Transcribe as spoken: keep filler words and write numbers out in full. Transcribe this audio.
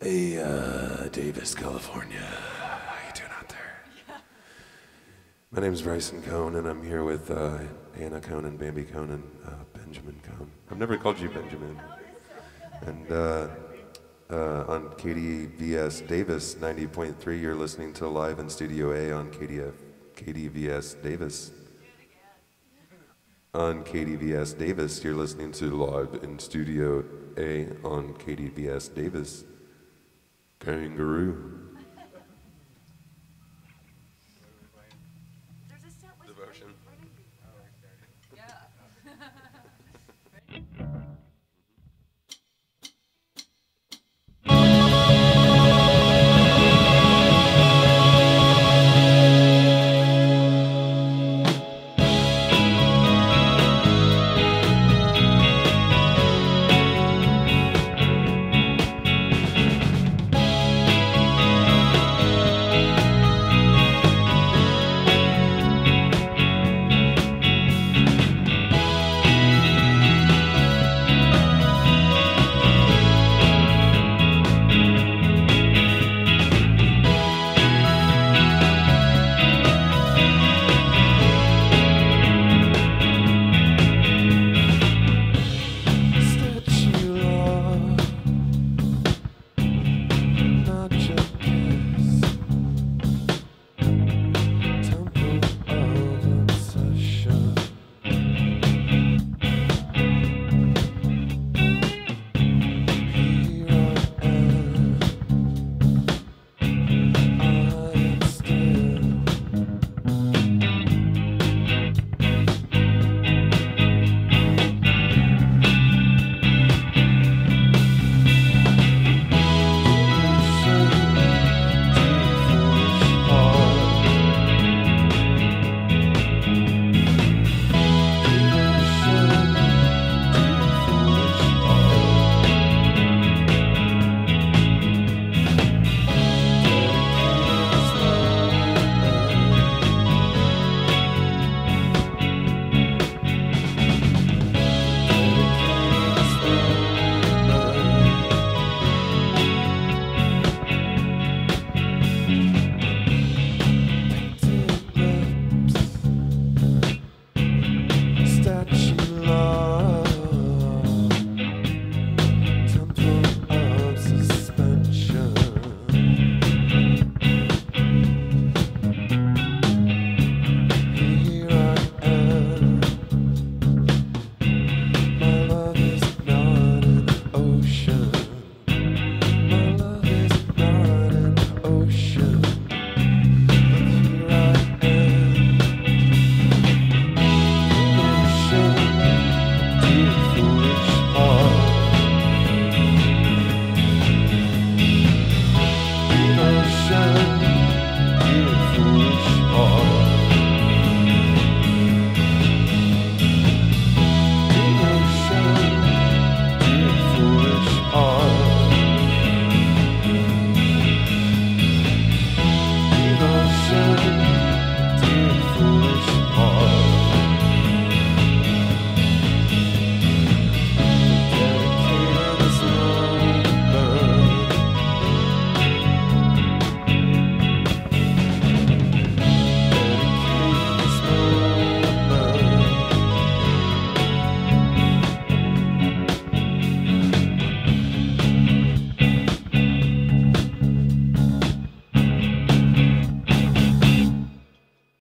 a uh, Davis, California. How you doing out there? Yeah. My name is Bryson Cone, and I'm here with uh, Anna Cone and Bambi Cone and uh, Benjamin Cone. I've never called you Benjamin. And uh, uh, on K D V S Davis ninety point three, you're listening to Live in Studio A on K D F, K D V S Davis. On K D V S Davis, you're listening to Live in Studio A on K D V S Davis. Kangaroo.